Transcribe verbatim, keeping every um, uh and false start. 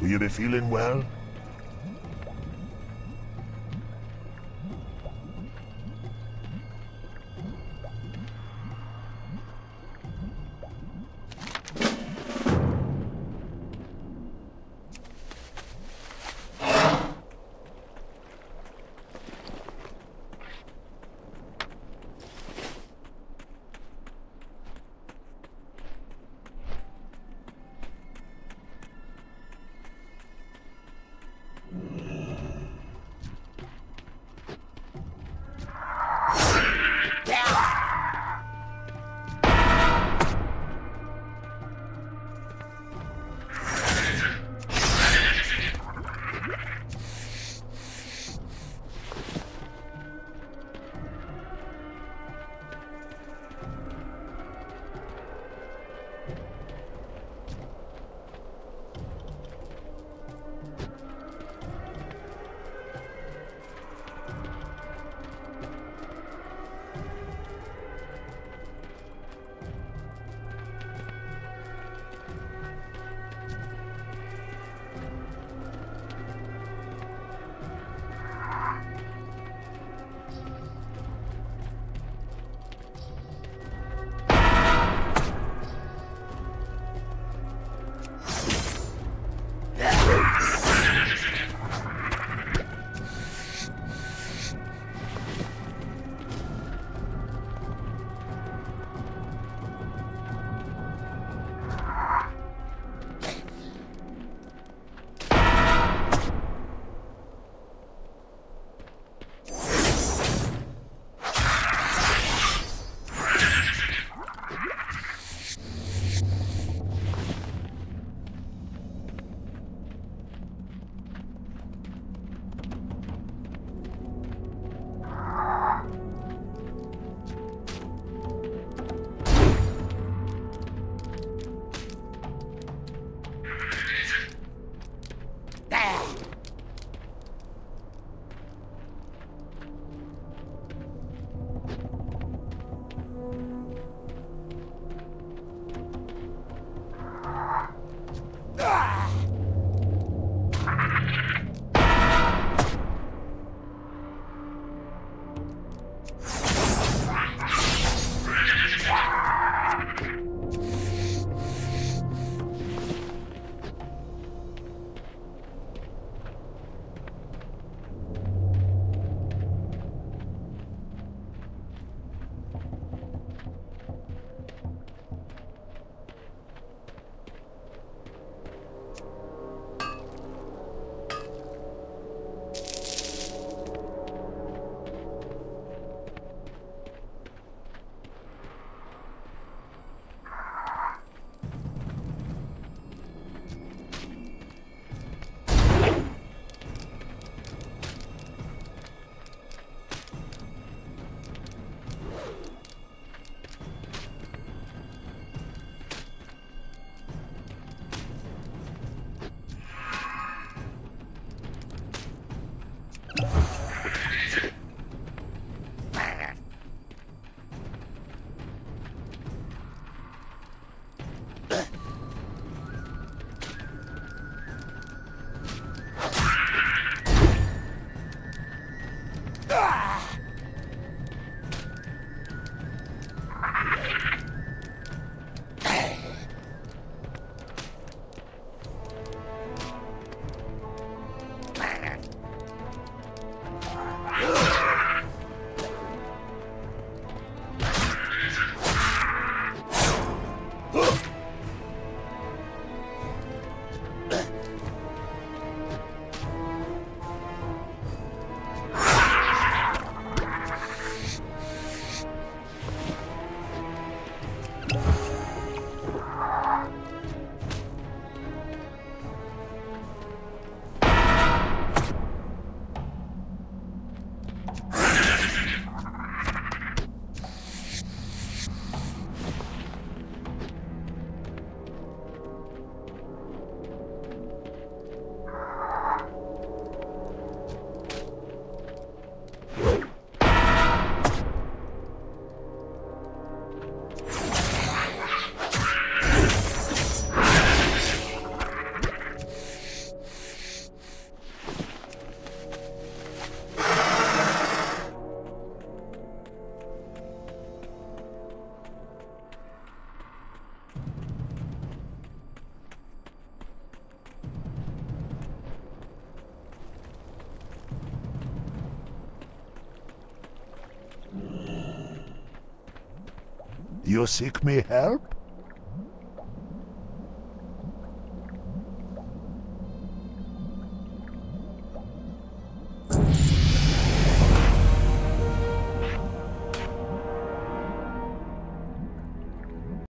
Will you be feeling well? You seek me help?